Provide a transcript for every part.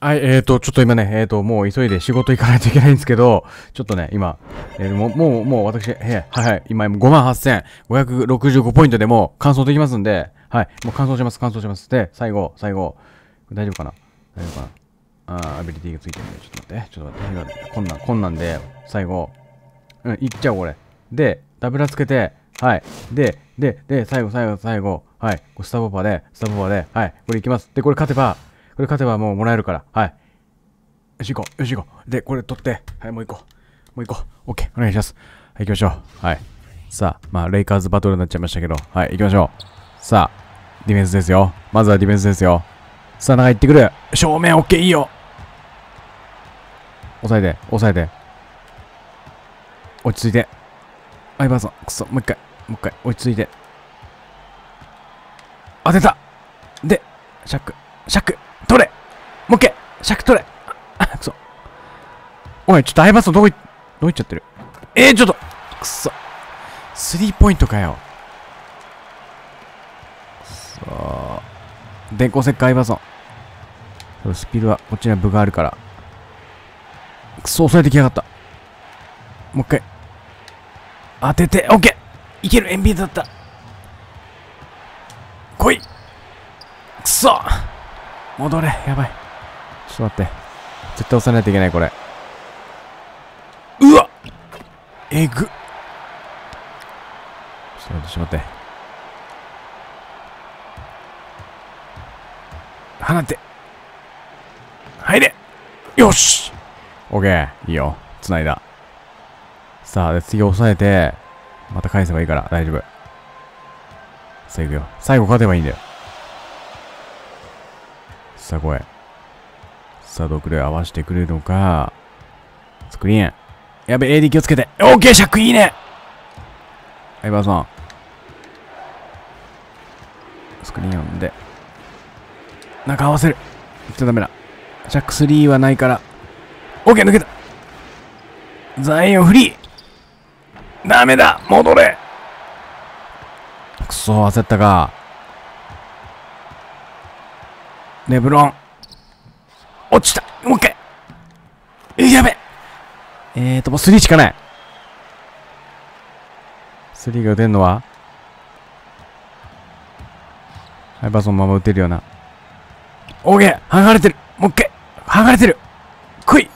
はい、ちょっと今ね、もう急いで仕事行かないといけないんですけど、ちょっとね、今、もう私、はいはい、今、58,565 ポイントでもう完走できますんで、はい、もう完走します、完走します。で、最後、大丈夫かな大丈夫かなアビリティがついてるんで、ちょっと待って、こんなんで、最後、いっちゃおう、これ。で、ダブラつけて、はい、で、最後、はい、スタバで、はい、これいきます。で、これ勝てばもうもらえるから。はい。よし行こう。で、これ取って。はい、もう行こう。OK。お願いします。はい、行きましょう。はい。さあ、まあ、レイカーズバトルになっちゃいましたけど。はい、行きましょう。さあ、ディフェンスですよ。まずはディフェンスですよ。さあ、中行ってくる。正面 OK、いいよ。抑えて。落ち着いて。相葉さん、くそ、もう一回。落ち着いて。当てた。で、シャック。取れもう一回尺取れくそおい、ちょっとアイバスどこ行っちゃってるちょっとくそスリーポイントかよくそ電光石火アイバススピードはこっちには分があるからくそ抑えてきやがったもう一回当ててオッケーいけるエンビーだった来いくそ戻れやばいちょっと待って絶対押さないといけないこれうわえぐちょっと待って放って入れよし OK いいよ繋いださあで次押さえてまた返せばいいから大丈夫さあいくよ最後勝てばいいんだよさあ、来い。さあ、どこで合わせてくれるのか。スクリーン。やべ、AD 気をつけて。オーケー、シャックいいね相葉さん。スクリーン読んで。中合わせる。いっちゃダメだ。シャック3はないから。オーケー、抜けた。ザイオンフリー。ダメだ、戻れ。くそ、焦ったか。レブロン。落ちた。もう一回。やべ。もう3しかない。3が打てんのはハイバーソンのまま打てるような。オーケー剥がれてる。もう一回。剥がれてる。来い。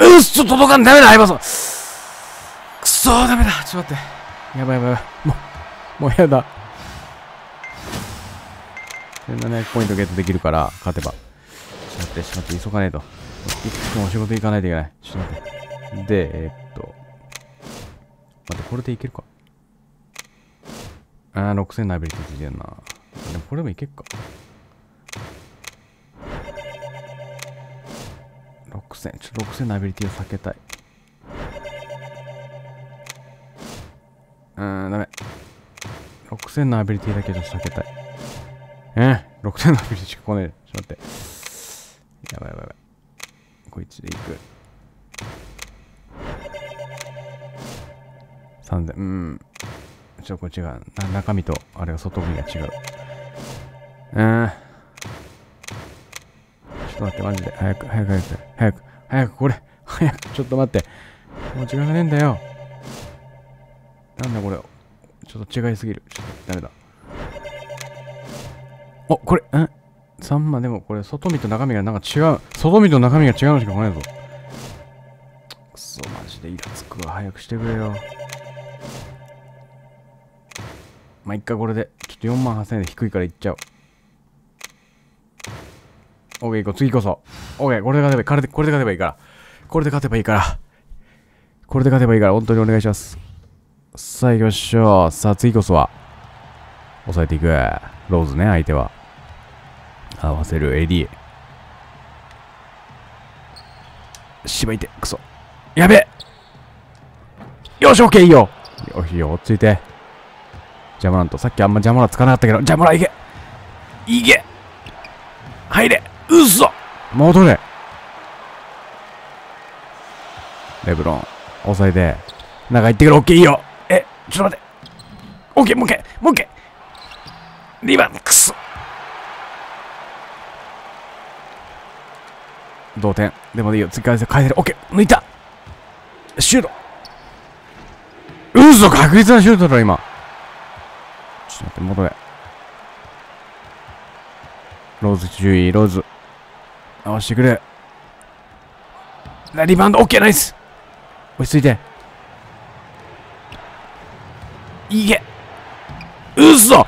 うっそ、届かん。ダメだ、ハイバーソン。くそー、ダメだ。ちょっと待って。やばい。もうやだ。1700ポイントゲットできるから、勝てば。ちょっと待って、急がないと。もう仕事行かないといけない。ちょっと待って。で、待って、これでいけるか。6000のアビリティついてるな。でもこれもいけるか。6000、ちょっと6000のアビリティを避けたい。ダメ。6000のアビリティだけじゃ避けたい。6000のアビリティしか来ない。ちょっと待って。やばい。こいつでいく。3000。ちょっとこっちが、中身と、あれが外身が違う。ちょっと待って、マジで。早く、これ。ちょっと待って。もう時間がねえんだよ。なんだこれ。ちょっと違いすぎる。ちょっとダメだ。お、これ、3万でもこれ、外見と中身がなんか違う。外見と中身が違うのしか来ないぞ。くそ、マジでイラつくわ。早くしてくれよ。まあ、一回これで。ちょっと48,000円で低いからいっちゃおう。オーケー、行こう。次こそ。オーケー、これで勝てばいいから。本当にお願いします。さあ、行きましょう。さあ、次こそは。抑えていく。ローズね、相手は。合わせる AD。しばいて、くそ。やべえよし、OK、いいよ。よし、落ち着いて。ジャモラント、さっきあんまジャモラつかなかったけど、ジャモラいけ入れうっそ戻れレブロン、抑えて。中行ってくる、OK、いいよ。ちょっと待って。OK、もう一回リバン、くそ同点。でもいいよ。次回戦変えてる。オッケー、抜いた。シュート。うそ、確実なシュートだ、今。ちょっと待って、戻れ。ローズ注意、ローズ。直してくれ。リバウンド、オッケー、ナイス。落ち着いて。いけ。うそ。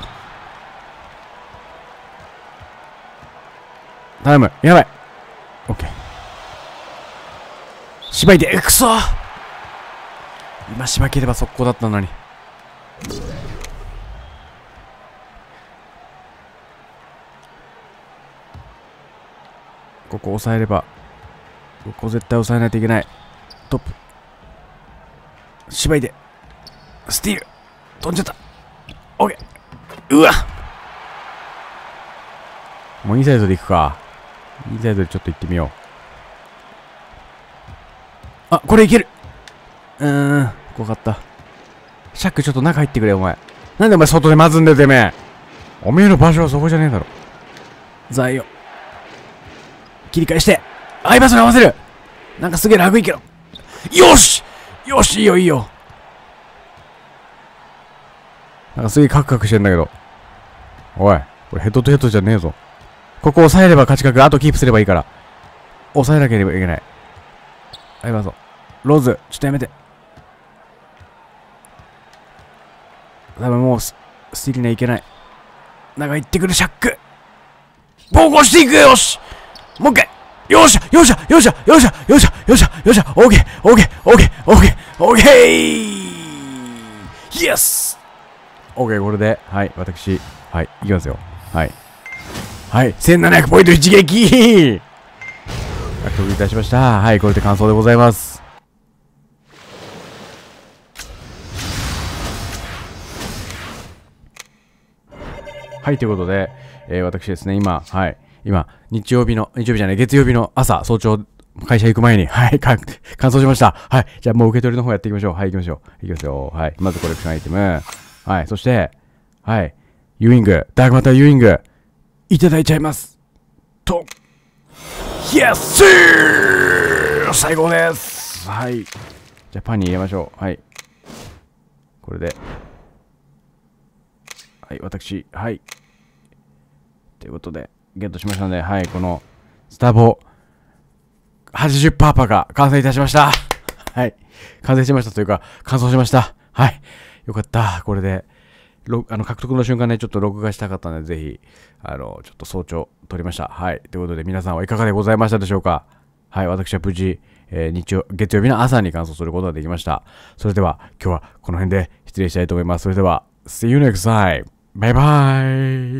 タイム、やばい。オッケー。しばいて、くそ。今しばければ速攻だったのに。ここ抑えれば、ここ絶対抑えないといけない。トップ。しばいて。スティール。飛んじゃった。オッケー。うわ。もうインサイドで行くか。インサイドでちょっと行ってみよう。あ、これいける。怖かった。シャックちょっと中入ってくれ、お前。なんでお前外で待つんだよ、てめえ。おめえの場所はそこじゃねえだろ。ザイオ。切り返して。アイバスに合わせる。なんかすげえラグいけど。よしよし、いいよ、いいよ。なんかすげえカクカクしてんだけど。おい、これヘッドとヘッドじゃねえぞ。ここ押さえれば勝ち確、あとキープすればいいから。押さえなければいけない。アイバス。ローズ、ちょっとやめて。多分もうスティールにはいけない。中行ってくるシャック。暴行していくよしもう一回よっしゃよっしゃよっしゃよっしゃよっしゃよっしゃよっしゃオーケーオーケーオーケーオーケーオーケーイエスオーケーこれで、はい、私、はい、いきますよ。はい。はい、1700ポイント一撃獲得いたしました。はい、これで感想でございます。はい、ということで、私ですね、今、はい、今、月曜日の朝、早朝、会社行く前に、はい、完走しました。はい、じゃあもう受け取りの方やっていきましょう。はい、行きましょう。行きますよ。はい、まずコレクションアイテム。はい、そして、はい、ユーイング、ダークマターユーイング、いただいちゃいます。と、イエスー最高です。はい。じゃあパンに入れましょう。はい。これで。はい、私、はい。ということで、ゲットしましたので、はい、この、スタボ、80%パーが完成いたしました。はい。完成しましたというか、完走しました。はい。よかった。これで、獲得の瞬間ね、ちょっと録画したかったので、ぜひ、ちょっと早朝、撮りました。はい。ということで、皆さんはいかがでございましたでしょうか。はい、私は無事、月曜日の朝に完走することができました。それでは、今日はこの辺で失礼したいと思います。それでは、See you next time. Bye bye.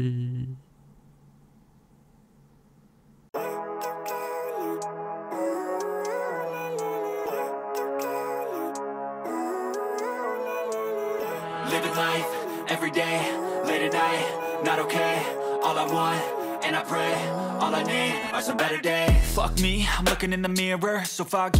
Living life every day, late at night, not okay. All I want, and I pray, all I need are some better days. Fuck me, I'm looking in the mirror, so foggy.